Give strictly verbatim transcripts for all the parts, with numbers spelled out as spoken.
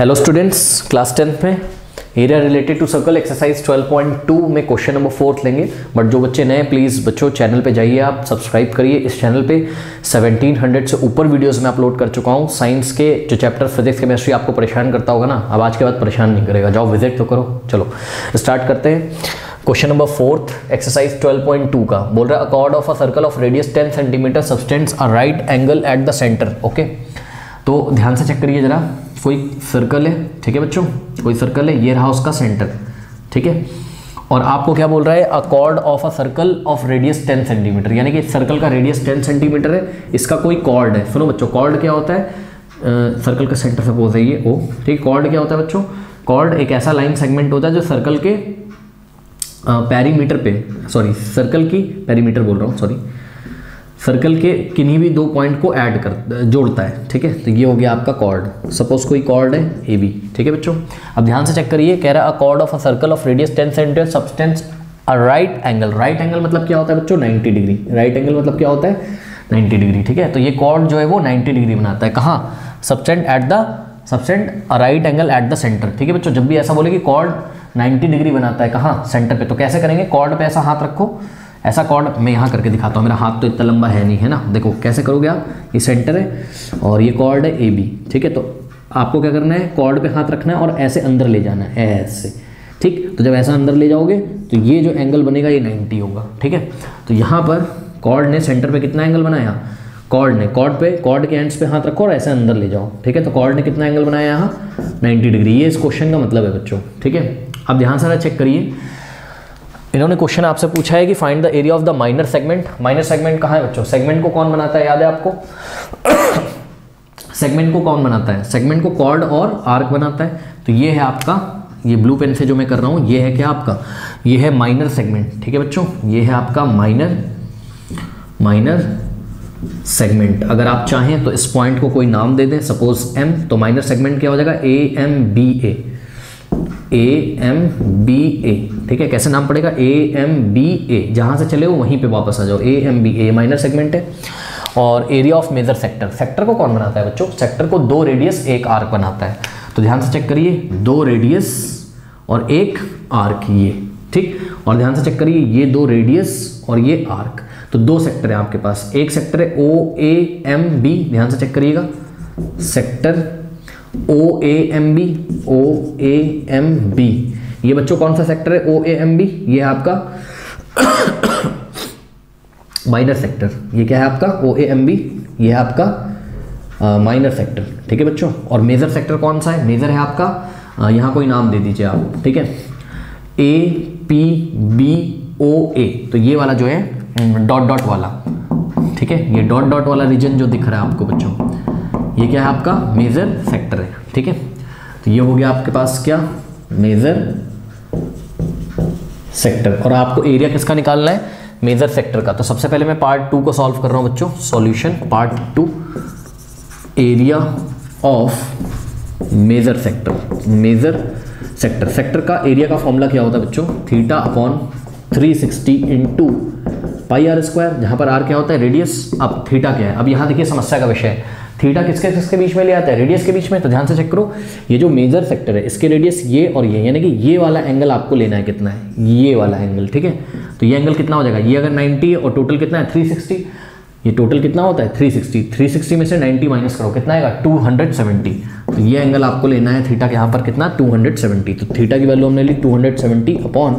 Hello students, class tenth में area related to circle exercise twelve point two में question number fourth लेंगे। But जो बच्चे नए, प्लीज़ बच्चों चैनल पे जाइए, आप सब्सक्राइब करिए। इस चैनल पे सेवनटीन हंड्रेड से ऊपर वीडियोस में अपलोड कर चुका हूँ। साइंस के जो चैप्टर फिजिक्स केमिस्ट्री आपको परेशान करता होगा ना, अब आज के बाद परेशान नहीं करेगा। जाओ विजिट तो करो। चलो स्टार्ट करते हैं। Question number fourth exercise twelve point two का बोल रहा है, a chord of a circle of radius ten centimetre subtends a right angle at the centre. Okay, तो ध्यान से चेक करिए जरा। कोई सर्कल है, ठीक है बच्चों, कोई सर्कल है, ये रहा उसका सेंटर, ठीक है। और आपको क्या बोल रहा है, a chord of a circle of radius ten centimetre, यानी कि इस सर्कल का रेडियस टेन सेंटीमीटर है, इसका कोई कॉर्ड है। सुनो बच्चों, कॉर्ड क्या होता है, आ, सर्कल का सेंटर सपोज है ये ओ, ठीक है। कॉर्ड क्या होता है बच्चों, कॉर्ड एक ऐसा लाइन सेगमेंट होता है जो सर्कल के पैरीमीटर पे, सॉरी सर्कल की पैरीमीटर बोल रहा हूँ, सॉरी सर्कल के किन्हीं भी दो पॉइंट को ऐड कर जोड़ता है, ठीक है। तो ये हो गया आपका कॉर्ड। सपोज कोई कॉर्ड है ए बी, ठीक है बच्चों। अब ध्यान से चेक करिए, कह रहा है a chord of a circle of radius ten centimetre subtends a right angle. Right angle मतलब क्या होता है बच्चों, नाइन्टी डिग्री। राइट एंगल मतलब क्या होता है, नाइन्टी डिग्री, ठीक है। तो ये कॉर्ड जो है वो नाइन्टी डिग्री बनाता है। कहाँ, subtends at the subtends a right angle at the centre, ठीक है बच्चों। जब भी ऐसा बोले कि कॉर्ड नाइन्टी डिग्री बनाता है, कहाँ, सेंटर पे। तो कैसे करेंगे, कॉर्ड पे ऐसा हाथ रखो, ऐसा कॉर्ड मैं यहाँ करके दिखाता हूँ। मेरा हाथ तो इतना लंबा है नहीं, है ना। देखो कैसे करोगे आप, ये सेंटर है और ये कॉर्ड है ए बी, ठीक है। तो आपको क्या करना है, कॉर्ड पे हाथ रखना है और ऐसे अंदर ले जाना है, ऐसे, ठीक। तो जब ऐसा अंदर ले जाओगे तो ये जो एंगल बनेगा ये नाइन्टी होगा, ठीक है। तो यहाँ पर कॉर्ड ने सेंटर पे कितना एंगल बनाया, कॉर्ड ने कॉर्ड पे कॉर्ड के एंड्स पे हाथ रखो और ऐसे अंदर ले जाओ, ठीक है। तो कॉर्ड ने कितना एंगल बनाया यहाँ, नाइन्टी डिग्री। ये इस क्वेश्चन का मतलब है बच्चों, ठीक है। आप ध्यान से चेक करिए, इन्होंने क्वेश्चन आपसे पूछा है कि find the area of the minor segment. Minor segment कहाँ है बच्चों, सेगमेंट को कौन बनाता है, याद है आपको सेगमेंट को कौन बनाता है, सेगमेंट को कॉर्ड और आर्क बनाता है। तो ये है आपका, ये ब्लू पेन से जो मैं कर रहा हूँ, ये है क्या आपका, ये है माइनर सेगमेंट, ठीक है बच्चों। ये है आपका माइनर माइनर सेगमेंट। अगर आप चाहें तो इस पॉइंट को कोई नाम दे दें, सपोज एम। तो माइनर सेगमेंट क्या हो जाएगा, A M B A, A M B A, ठीक है। कैसे नाम पड़ेगा, ए एम बी ए, जहाँ से चले हो वहीं पे वापस आ जाओ। A M B A minor segment है। और area of major sector, sector को कौन बनाता है बच्चों, सेक्टर को दो रेडियस एक आर्क बनाता है। तो ध्यान से चेक करिए, दो रेडियस और एक आर्क, ये, ठीक। और ध्यान से चेक करिए, ये दो रेडियस और ये आर्क, तो दो सेक्टर है आपके पास। एक सेक्टर है ओ ए एम बी, ध्यान से चेक करिएगा, sector O A M B, O A M B. ये बच्चों कौन सा सेक्टर है, ओ ए एम बी, ये आपका माइनर सेक्टर। ये क्या है आपका, ओ ए एम बी, ये आपका माइनर सेक्टर, ठीक है बच्चों। और मेजर सेक्टर कौन सा है, मेजर है आपका आ, यहाँ कोई नाम दे दीजिए आप, ठीक है, ए पी बी ओ ए। तो ये वाला जो है डॉट डॉट वाला, ठीक है, ये डॉट डॉट वाला रीजन जो दिख रहा है आपको बच्चों, ये क्या है आपका मेजर सेक्टर है, ठीक है। तो ये हो गया आपके पास क्या, मेजर सेक्टर। और आपको एरिया किसका निकालना है, मेजर सेक्टर का। तो सबसे पहले मैं पार्ट टू को सॉल्व कर रहा हूं बच्चों। Solution part two, area of major sector. Major sector sector का एरिया का फॉर्मूला क्या होता है बच्चों, theta upon three sixty into pi are square, जहां पर आर क्या होता है रेडियस। अब थीटा क्या है, अब यहां देखिए समस्या का विषय है, थीटा किसके किसके बीच में ले आता है, रेडियस के बीच में। तो ध्यान से चेक करो, ये जो मेजर सेक्टर है इसके रेडियस ये और ये, यानी कि ये वाला एंगल आपको लेना है, कितना है ये वाला एंगल, ठीक है। तो ये एंगल कितना हो जाएगा, ये अगर नब्बे है और टोटल कितना है तीन सौ साठ, ये टोटल कितना होता है तीन सौ साठ, तीन सौ साठ में से नब्बे माइनस करो, कितना आएगा दो सौ सत्तर। तो ये एंगल आपको लेना है, थीटा यहाँ पर कितना दो सौ सत्तर। तो थीटा की वैल्यू हमने ली दो सौ सत्तर अपॉन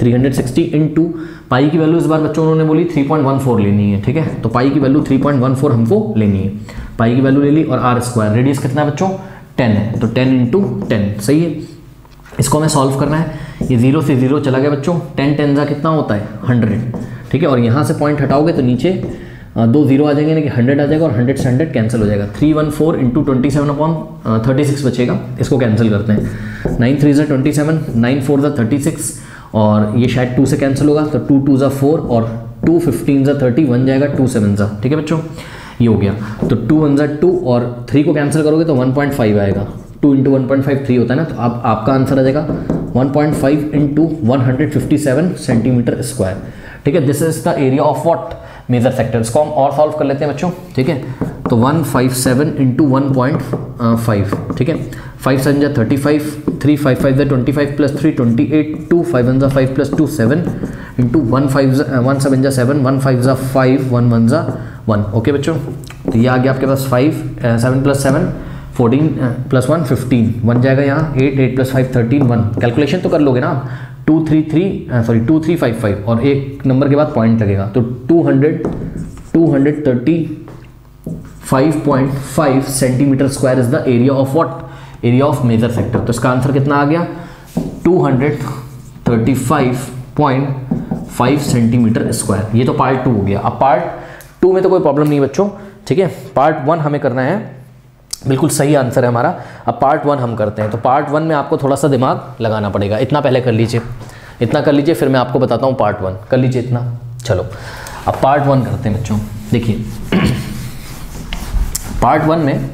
तीन सौ साठ इनटू पाई की वैल्यू, इस बार बच्चों उन्होंने बोली तीन पॉइंट एक चार लेनी है, ठीक है। तो पाई की वैल्यू तीन पॉइंट एक चार हमको लेनी है, पाई की वैल्यू ले ली। और आर स्क्वायर, रेडियस कितना है बच्चों दस है, तो दस इंटू टेन, सही है। इसको हमें सॉल्व करना है, ये जीरो से जीरो चला गया बच्चों, टेन टेन जा कितना होता है हंड्रेड, ठीक है। और यहाँ से पॉइंट हटाओगे तो नीचे दो जीरो आ जाएंगे, यानी कि हंड्रेड आ जाएगा और हंड्रेड से हंड्रेड कैंसिल हो जाएगा। Three one four into twenty seven upon thirty six बचेगा, इसको कैंसिल करते हैं, नाइन थ्री ज़ा ट्वेंटी सेवन, नाइन फोर ज़ा थर्टी सिक्स, और ये शायद टू से कैंसिल होगा, तो टू टू ज़ा फोर और टू फिफ्टीन ज़ा थर्टी, वन जाएगा टू सेवन ज़ा, ठीक है बच्चों। ये हो गया, तो टू वन ज़ा टू और थ्री को कैंसिल करोगे तो वन पॉइंट फाइव आएगा, two into one point five three होता है ना। तो आप, आपका आंसर आ जाएगा one point five into one hundred fifty seven centimetre square, ठीक है। This is the area of what, major sector. इसको हम और सॉल्व कर लेते हैं बच्चों, ठीक है। तो one five seven into one point five, ठीक है, फाइव सेवन जा thirty five, three five five जा twenty five plus three twenty eight, two five one जा five plus two seven into one five one seven जा seven, one five जा five, one one जा one. Okay बच्चों, तो ये आ गया आपके पास five, seven plus seven fourteen, plus one fifteen, one जाएगा यहाँ eight, eight plus five thirteen, one. Calculation तो कर लोगे ना आप, two three three sorry two three five five और एक नंबर के बाद पॉइंट लगेगा, तो two hundred two hundred thirty five point five centimetre square is the area of what, area of major sector. तो इसका आंसर कितना आ गया, two hundred thirty five point five centimetre square. ये तो पार्ट टू हो गया। अब पार्ट टू में तो कोई प्रॉब्लम नहीं बच्चों, ठीक है, पार्ट वन हमें करना है, बिल्कुल सही आंसर है हमारा। अब पार्ट वन हम करते हैं, तो पार्ट वन में आपको थोड़ा सा दिमाग लगाना पड़ेगा। इतना पहले कर लीजिए, इतना कर लीजिए, फिर मैं आपको बताता हूँ पार्ट वन, कर लीजिए इतना। चलो अब पार्ट वन करते हैं बच्चों। देखिए पार्ट वन में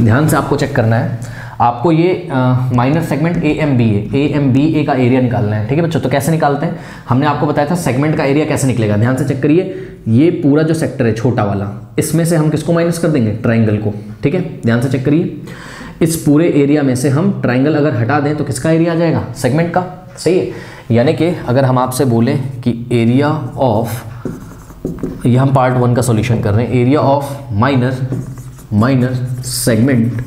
ध्यान से आपको चेक करना है, आपको ये minor segment A M B A A M B A का एरिया निकालना है, ठीक है बच्चों। तो कैसे निकालते हैं, हमने आपको बताया था सेगमेंट का एरिया कैसे निकलेगा। ध्यान से चेक करिए, ये पूरा जो सेक्टर है छोटा वाला, इसमें से हम किसको माइनस कर देंगे, ट्राइंगल को, ठीक है। ध्यान से चेक करिए, इस पूरे एरिया में से हम ट्राइंगल अगर हटा दें तो किसका एरिया आ जाएगा, सेगमेंट का, सही है। यानी कि अगर हम आपसे बोलें कि एरिया ऑफ, ये हम पार्ट वन का सॉल्यूशन कर रहे हैं, area of minor minor segment,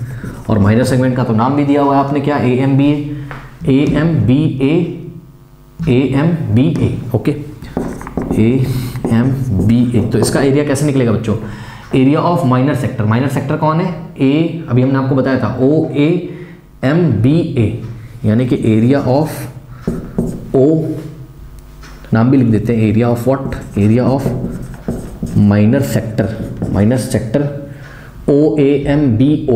और माइनर सेगमेंट का तो नाम भी दिया हुआ है आपने, क्या A M B A M B A A M B A, okay A M B A. तो इसका एरिया कैसे निकलेगा बच्चों, area of minor sector, minor sector कौन है, ए, अभी हमने आपको बताया था ओ ए एम बी ए, यानी कि एरिया ऑफ ओ, नाम भी लिख देते हैं, area of what, area of minor sector, minor sector O A M B O,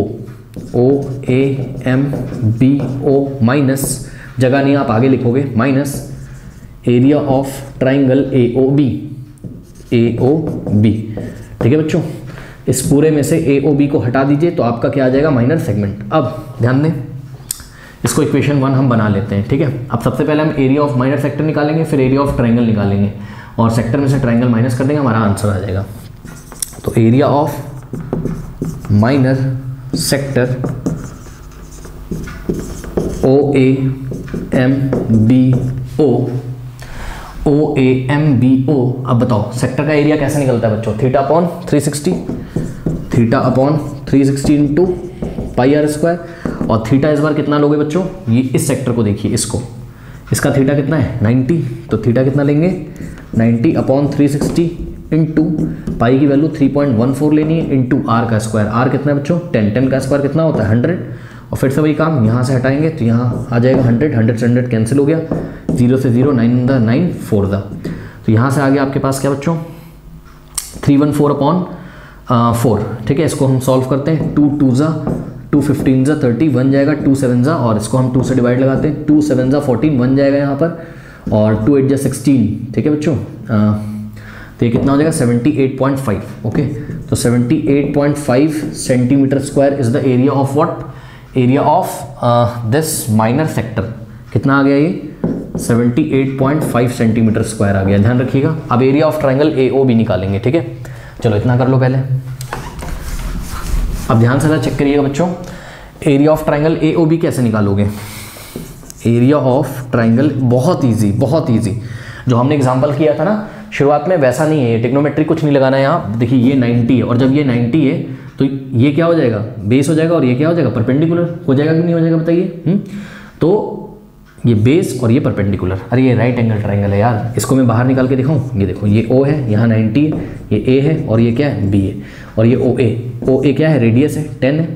O A M B O minus, जगह नहीं आप आगे लिखोगे, minus area of triangle A O B, A O B, ठीक है बच्चों। इस पूरे में से ए ओ बी को हटा दीजिए तो आपका क्या आ जाएगा, माइनर सेगमेंट। अब ध्यान दें, इसको इक्वेशन वन हम बना लेते हैं, ठीक है। अब सबसे पहले हम एरिया ऑफ माइनर सेक्टर निकालेंगे, फिर एरिया ऑफ ट्राइंगल निकालेंगे, और सेक्टर में से ट्राइंगल माइनस कर देंगे, हमारा आंसर आ जाएगा। तो area of minor sector O A M B O, O A M B O. अब बताओ सेक्टर का एरिया कैसे निकलता है बच्चों, theta upon three sixty, theta upon three sixty into pi are square, और थीटा इस बार कितना लोगे बच्चों, ये इस सेक्टर को देखिए, इसको, इसका थीटा कितना है नाइन्टी, तो थीटा कितना लेंगे, ninety upon three sixty into pi की value three point one four लेनी है, इंटू आर का स्क्वायर, आर कितना है बच्चों टेन, टेन का स्क्वायर कितना होता है हंड्रेड, और फिर से वही काम, यहाँ से हटाएंगे तो यहाँ आ जाएगा हंड्रेड, हंड्रेड से हंड्रेड कैंसिल हो गया, जीरो से जीरो, नाइन दा नाइन, फोर दा, तो यहाँ से आ गया आपके पास क्या बच्चों, three one four upon four, ठीक है। इसको हम सॉल्व करते हैं, टू टू ज़ा टू, फिफ्टीन ज़ा थर्टी, वन जाएगा, टू सेवन ज़ा, और इसको हम टू से डिवाइड लगाते हैं, टू सेवन ज़ा फोर्टीन, वन जाएगा यहाँ पर, और टू एट ज़ा सिक्सटीन, ठीक है बच्चों। तो ये कितना हो जाएगा seventy eight point five, okay. तो seventy eight point five centimetre square is the area of what, area of this minor sector. कितना आ गया ये, seventy eight point five centimetre square आ गया, ध्यान रखिएगा। अब एरिया ऑफ ट्राइंगल एओबी निकालेंगे, ठीक है। चलो इतना कर लो पहले। अब ध्यान से चेक करिएगा बच्चों, एरिया ऑफ ट्राइंगल एओबी कैसे निकालोगे, एरिया ऑफ ट्राइंगल बहुत इजी, बहुत इजी, जो हमने एग्जांपल किया था ना शुरुआत में, वैसा नहीं है ये, ट्रिग्नोमेट्री कुछ नहीं लगाना है यहाँ। देखिए ये नाइन्टी है, और जब ये नाइन्टी है तो ये क्या हो जाएगा, बेस हो जाएगा, और ये क्या हो जाएगा, परपेंडिकुलर हो जाएगा कि नहीं हो जाएगा बताइए। तो ये बेस और ये परपेंडिकुलर, अरे ये राइट एंगल ट्राइंगल है यार, इसको मैं बाहर निकाल के दिखाऊँ। ये देखो, ये O है, यहाँ नाइन्टी है, ये A है, और ये क्या है B है, और ये O A, O A क्या है, रेडियस है, टेन है,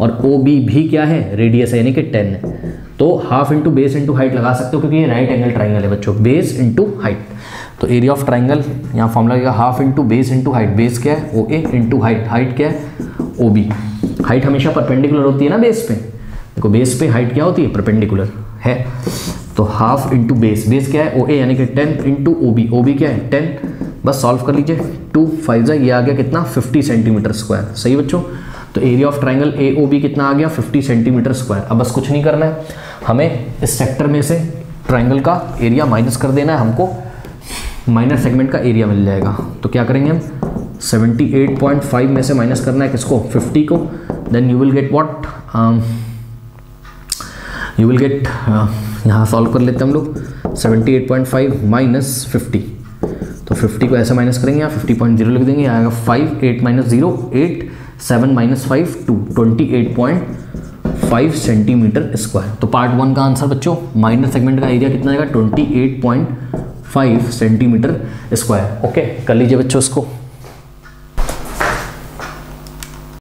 और O B भी क्या है, रेडियस है, यानी कि टेन है। तो half into base into height लगा सकते हो, क्योंकि ये राइट एंगल ट्राइंगल है बच्चों, बेस इंटू हाइट। तो एरिया ऑफ ट्राइंगल यहाँ फॉर्मूला लगेगा, half into base into height, base क्या है O A into height, height क्या है O B, हाइट हमेशा परपेंडिकुलर होती है ना बेस पे, देखो बेस पे हाइट क्या होती है, परपेंडिकुलर है। तो हाफ इंटू बेस, बेस क्या है O A, यानी कि ten into O B, O B क्या है टेन, बस सॉल्व कर लीजिए, टू फाइव जा, ये आ गया कितना फिफ्टी सेंटीमीटर स्क्वायर, सही बच्चों। तो area of triangle A O B कितना आ गया, फिफ्टी सेंटीमीटर स्क्वायर। अब बस कुछ नहीं करना है हमें, इस सेक्टर में से ट्राइंगल का एरिया माइनस कर देना है, हमको माइनर सेगमेंट का एरिया मिल जाएगा। तो क्या करेंगे हम, सेवेंटी एट पॉइंट फाइव में से माइनस करना है किसको, फिफ्टी को, then you will get what, you will get, यहाँ सॉल्व कर लेते हम लोग, seventy eight point five minus fifty, तो फिफ्टी को ऐसे माइनस करेंगे, यहाँ फिफ्टी पॉइंट ज़ीरो लिख देंगे, यहाँ आएगा five, eight minus zero eight, seven minus five two, twenty eight point five centimetre square. तो पार्ट वन का आंसर बच्चों, माइनर सेगमेंट का एरिया कितना आएगा, twenty eight point five centimetre square. Okay, कर लीजिए बच्चों इसको।